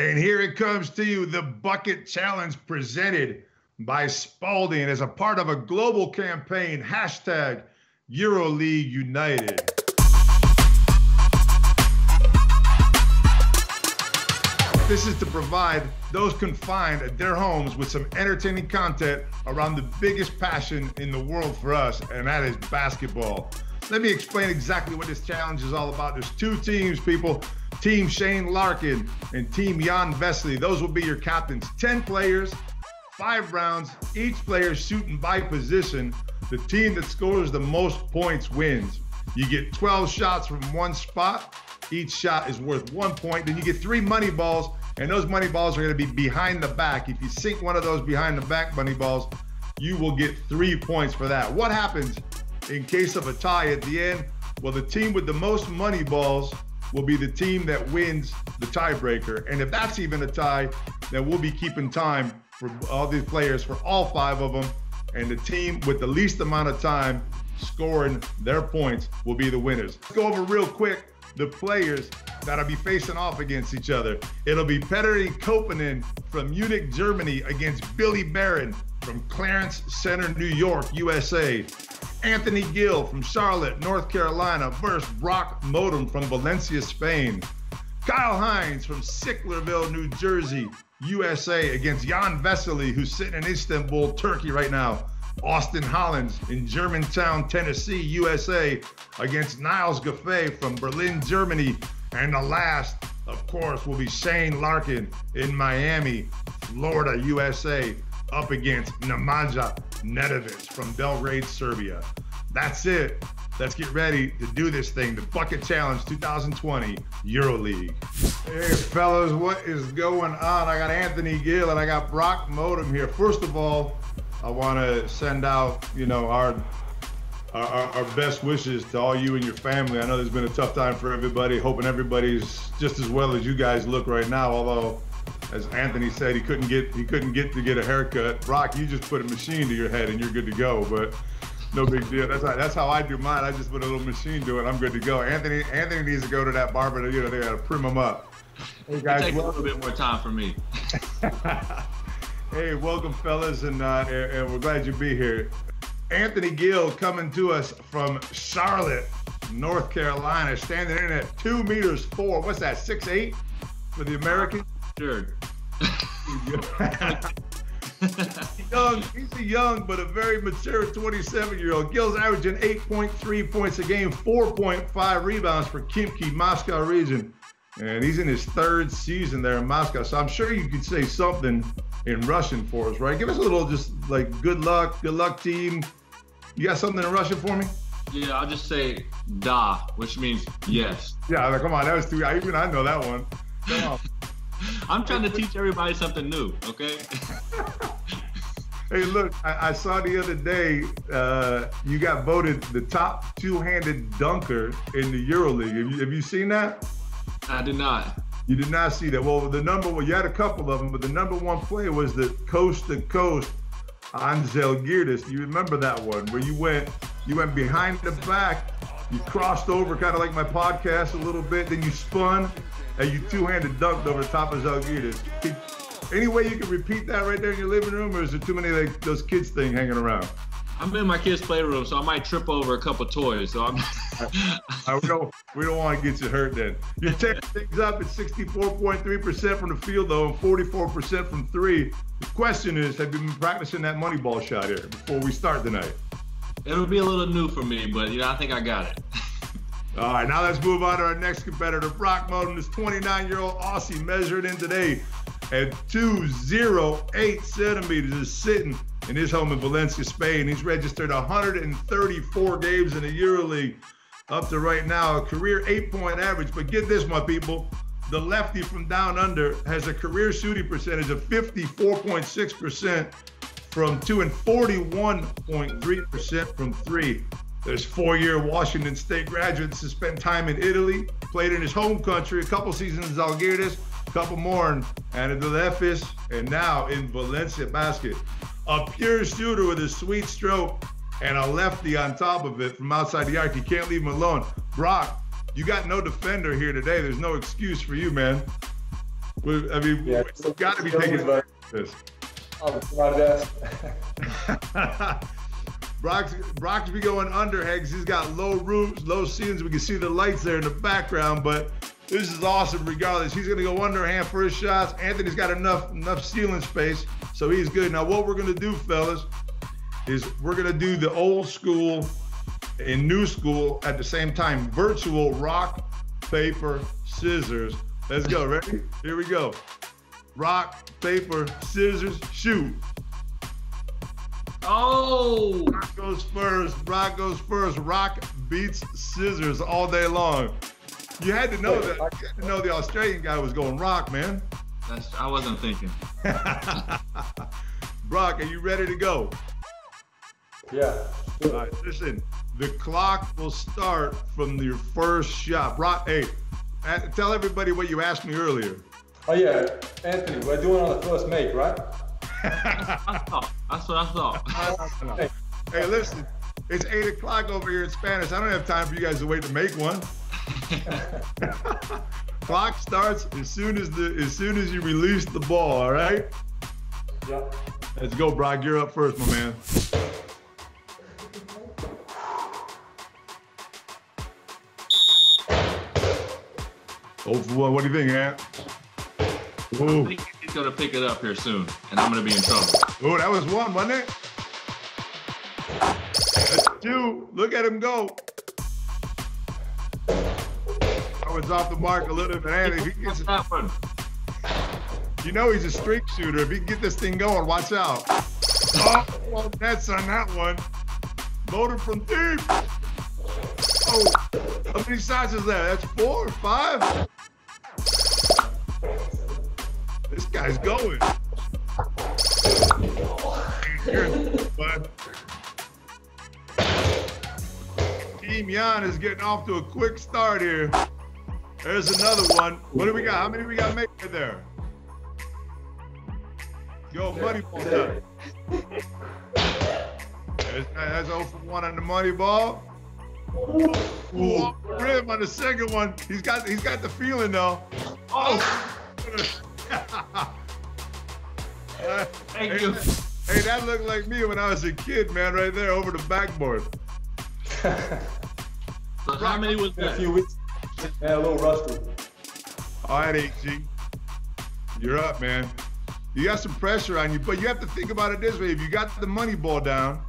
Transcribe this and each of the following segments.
And here it comes to you, the Bucket Challenge presented by Spalding as a part of a global campaign, hashtag EuroLeague United. This is to provide those confined at their homes with some entertaining content around the biggest passion in the world for us, and that is basketball. Let me explain exactly what this challenge is all about. There's two teams, people. Team Shane Larkin and Team Jan Vesely. Those will be your captains. 10 players, 5 rounds, each player shooting by position. The team that scores the most points wins. You get 12 shots from one spot. Each shot is worth 1 point. Then you get 3 money balls, and those money balls are gonna be behind the back. If you sink one of those behind the back money balls, you will get 3 points for that. What happens in case of a tie at the end? Well, the team with the most money balls will be the team that wins the tiebreaker. And if that's even a tie, then we'll be keeping time for all these players, for all 5 of them. And the team with the least amount of time scoring their points will be the winners. Let's go over real quick the players that'll be facing off against each other. It'll be Petteri Koponen from Munich, Germany against Billy Baron from Clarence Center, New York, USA. Anthony Gill from Charlotte, North Carolina versus Brock Motum from Valencia, Spain. Kyle Hines from Sicklerville, New Jersey, USA against Jan Vesely, who's sitting in Istanbul, Turkey right now. Austin Hollins in Germantown, Tennessee, USA against Niels Giffey from Berlin, Germany. And the last, of course, will be Shane Larkin in Miami, Florida, USA, up against Nemanja Nedovic from Belgrade, Serbia. That's it. Let's get ready to do this thing, the Bucket Challenge 2020 EuroLeague. Hey, fellas, what is going on? I got Anthony Gill and I got Brock Motum here. First of all, I want to send out, you know, our best wishes to all you and your family. I know there's been a tough time for everybody, hoping everybody's just as well as you guys look right now, although, as Anthony said, he couldn't get a haircut. Brock, you just put a machine to your head and you're good to go, but no big deal. That's how I do mine. I just put a little machine to it. I'm good to go. Anthony needs to go to that barber. You know, they gotta trim him up. Hey guys, it takes a little bit more time for me. Hey, welcome fellas, and we're glad you be here. Anthony Gill coming to us from Charlotte, North Carolina, standing in at 2'4". What's that? 6'8" for the American. Sure. he's a young but a very mature 27-year-old. Gill's averaging 8.3 points a game, 4.5 rebounds for Kimki Moscow region, and he's in his 3rd season there in Moscow. So I'm sure you could say something in Russian for us, right? Give us a little, just like good luck team. You got something in Russian for me? Yeah, I'll just say "da," which means yes. Yeah, like, come on, that was too. Even I know that one. Come on. I'm trying to teach everybody something new, okay? Hey, look, I saw the other day you got voted the top two-handed dunker in the EuroLeague. Have you seen that? I did not. You did not see that. Well, you had a couple of them, but the #1 player was the coast-to-coast Anzel Geerdes. Do you remember that one where you went behind the back, you crossed over kind of like my podcast a little bit, then you spun, and you two-handed dunked over the top of Zalgiris. Any way you can repeat that right there in your living room, or is there too many like those kids thing hanging around? I'm in my kids' playroom, so I might trip over a couple toys. So we don't want to get you hurt then. You're tearing things up at 64.3% from the field, though, and 44% from 3. The question is, have you been practicing that money ball shot here before we start tonight? It'll be a little new for me, but you know, I think I got it. All right, now let's move on to our next competitor, Brock Motum. This 29-year-old Aussie measured in today at 208 centimeters is sitting in his home in Valencia, Spain. He's registered 134 games in the EuroLeague up to right now, a career 8-point average. But get this, my people, the lefty from down under has a career shooting percentage of 54.6% from 2 and 41.3% from 3. This 4-year Washington State graduate spent time in Italy, played in his home country, a couple seasons in Zalgiris, a couple more in Anadolu Efes, and now in Valencia Basket. A pure shooter with a sweet stroke and a lefty on top of it from outside the arc. You can't leave him alone. Brock, you got no defender here today. There's no excuse for you, man. I mean, yeah, it's got to be taking this. Oh, my best. Brock's be going under, Hegs. He's got low roofs, low ceilings. We can see the lights there in the background, but this is awesome regardless. He's going to go underhand for his shots. Anthony's got enough ceiling space, so he's good. Now, what we're going to do, fellas, is we're going to do the old school and new school at the same time. Virtual rock, paper, scissors. Let's go. Ready? Here we go. Rock, paper, scissors, shoot. Oh! Brock goes first. Brock goes first. Rock beats scissors all day long. You had to know that. You had to know the Australian guy was going rock, man. I wasn't thinking. Brock, are you ready to go? Yeah. All right, listen. The clock will start from your first shot. Brock, hey, tell everybody what you asked me earlier. Oh yeah, Anthony, we're doing on the first make, right? That's what I thought. Hey, listen, it's 8 o'clock over here in Spanish. I don't have time for you guys to wait to make one. Clock starts as soon as you release the ball. All right. Yeah. Let's go, Brock. You're up first, my man. Oh, what do you think, Ant? Ooh. I think he's going to pick it up here soon, and I'm going to be in trouble. Oh, that was one, wasn't it? That's two. Look at him go. I was off the mark a little bit. Andy, he gets that one. You know he's a streak shooter. If he can get this thing going, watch out. Oh, that's on that one. Motum from deep. Oh, how many shots is that? That's four or five? This guy's going. Team Jan is getting off to a quick start here. There's another one. What do we got? How many do we got making there? Yo, money ball. That's 0 for 1 on the money ball. Ooh, off the rim on the second one. He's got the feeling though. Oh. Thank you. Hey, that looked like me when I was a kid, man, right there over the backboard. So how many was that? A few weeks. Yeah, a little rusty. All right, AG. You're up, man. You got some pressure on you, but you have to think about it this way. If you got the money ball down,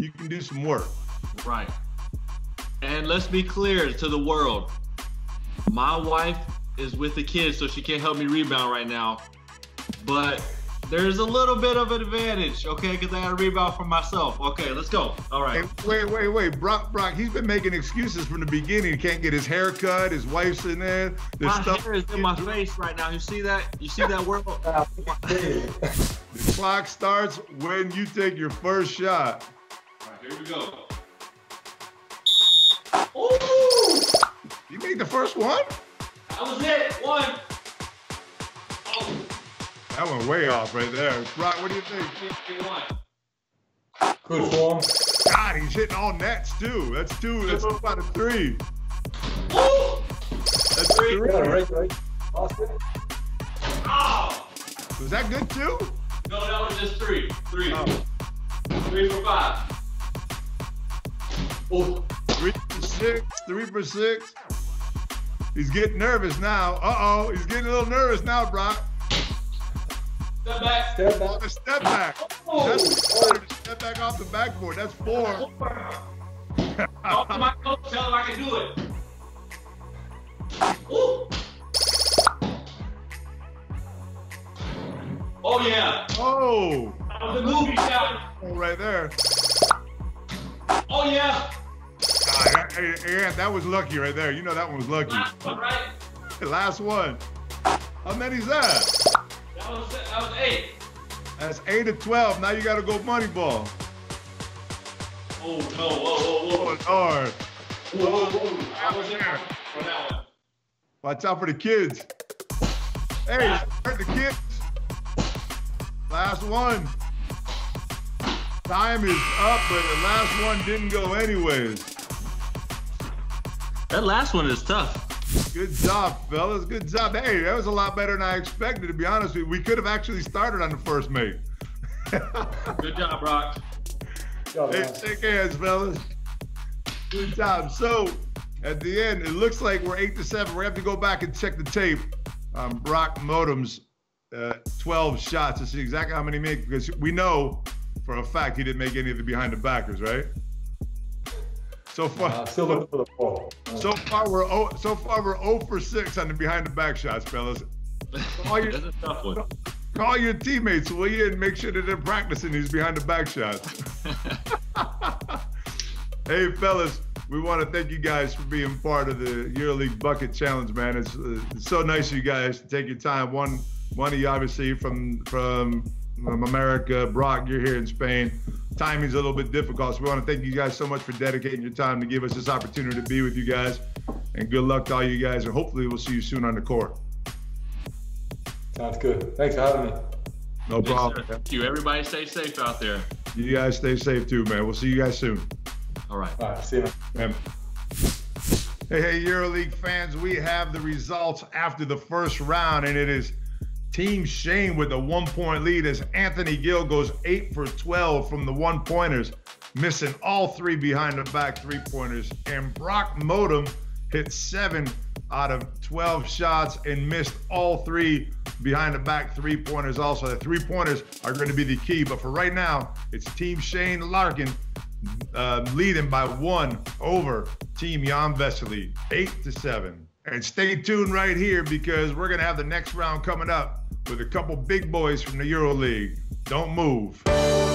you can do some work. Right. And let's be clear to the world. My wife is with the kids, so she can't help me rebound right now. But there's a little bit of an advantage, okay? Because I got to rebound for myself. Okay, let's go. All right. Hey, wait. Brock, he's been making excuses from the beginning. He can't get his hair cut. His wife's in there. My hair is in my face right now. You see that? You see that world? The clock starts when you take your first shot. All right, here we go. Ooh! You made the first one? That was it. One. Oh. That went way off right there. Brock, what do you think? Good form. God, he's hitting all nets too. That's two. That's about a three. Oh. That's three. Right. Austin. Oh. Was that good too? No, that was just three. Three. Oh. 3 for 5. Oh. 3 for 6. 3 for 6. He's getting nervous now. Uh-oh, he's getting a little nervous now, Brock. Step back. Step back. Oh. Step back off the backboard. That's four. Talk to my coach, tell him I can do it. Ooh. Oh, yeah. Oh. That was a movie shot. Oh, right there. Oh, yeah. Yeah, that was lucky right there. You know that one was lucky. Last one, right? Last one. How many's that? That was 8. That's 8 of 12. Now you got to go money ball. Oh no! Oh, I was there for that one. Watch out for the kids. Hey, hurt the kids. Last one. Time is up, but the last one didn't go anyways. That last one is tough. Good job, fellas. Good job. Hey, that was a lot better than I expected, to be honest with you. We could have actually started on the first mate. Good job, Brock. Hey, shake hands, fellas. Good job. So, at the end, it looks like we're 8-7. We have to go back and check the tape. Brock Motum's 12 shots to see exactly how many he made, because we know for a fact he didn't make any of the behind the backers, right? So far, still looking for the ball. So far we're 0 for 6 on the behind the back shots, fellas. That's a tough one. Call your teammates, will you, and make sure that they're practicing these behind the back shots. Hey, fellas, we want to thank you guys for being part of the EuroLeague Bucket Challenge, man. It's so nice of you guys to take your time. One of you, obviously, from America. Brock, you're here in Spain. Timing's a little bit difficult, so we want to thank you guys so much for dedicating your time to give us this opportunity to be with you guys. And good luck to all you guys, and hopefully we'll see you soon on the court. Sounds good. Thanks for having me. No problem. Thank you. Everybody stay safe out there. You guys stay safe too, man. We'll see you guys soon. All right. All right. See you. Man. Hey, EuroLeague fans, we have the results after the first round, and it is Team Shane with a 1-point lead as Anthony Gill goes 8 for 12 from the one-pointers, missing all 3 behind-the-back three-pointers. And Brock Motum hit 7 out of 12 shots and missed all 3 behind-the-back three-pointers also. The three-pointers are going to be the key, but for right now, it's Team Shane Larkin leading by 1 over Team Jan Vesely, 8-7. And stay tuned right here, because we're going to have the next round coming up with a couple big boys from the EuroLeague. Don't move.